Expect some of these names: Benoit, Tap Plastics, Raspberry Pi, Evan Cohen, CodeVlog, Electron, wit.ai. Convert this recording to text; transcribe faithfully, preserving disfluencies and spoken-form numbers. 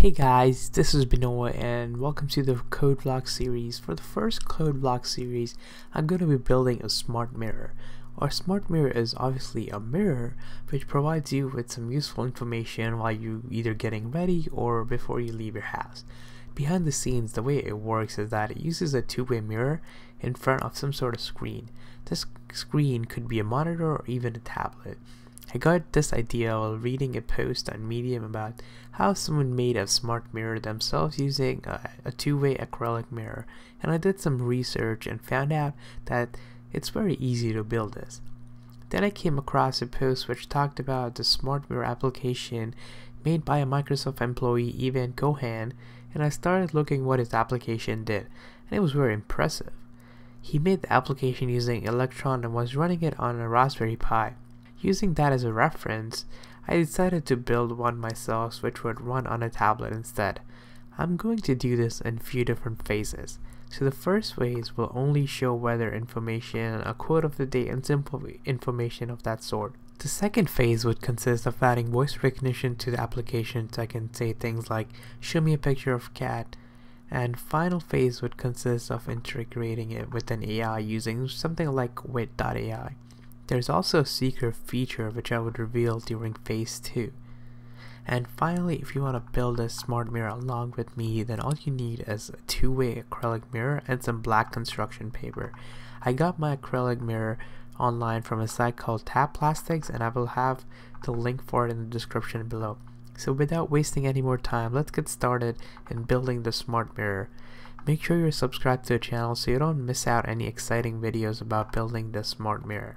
Hey guys, this is Benoit and welcome to the CodeVlog series. For the first CodeVlog series, I'm going to be building a smart mirror. Our smart mirror is obviously a mirror which provides you with some useful information while you either getting ready or before you leave your house. Behind the scenes, the way it works is that it uses a two-way mirror in front of some sort of screen. This screen could be a monitor or even a tablet. I got this idea while reading a post on Medium about how someone made a smart mirror themselves using a, a two-way acrylic mirror, and I did some research and found out that it's very easy to build this. Then I came across a post which talked about the smart mirror application made by a Microsoft employee, Evan Cohen, and I started looking what his application did, and it was very impressive. He made the application using Electron and was running it on a Raspberry Pi. Using that as a reference, I decided to build one myself which would run on a tablet instead. I'm going to do this in few different phases. So the first phase will only show weather information, a quote of the day, and simple information of that sort. The second phase would consist of adding voice recognition to the application so I can say things like, show me a picture of cat. And final phase would consist of integrating it with an A I using something like wit dot A I. There's also a secret feature which I would reveal during phase two. And finally, if you want to build a smart mirror along with me, then all you need is a two-way acrylic mirror and some black construction paper. I got my acrylic mirror online from a site called Tap Plastics, and I will have the link for it in the description below. So without wasting any more time, let's get started in building the smart mirror. Make sure you're subscribed to the channel so you don't miss out any exciting videos about building the smart mirror.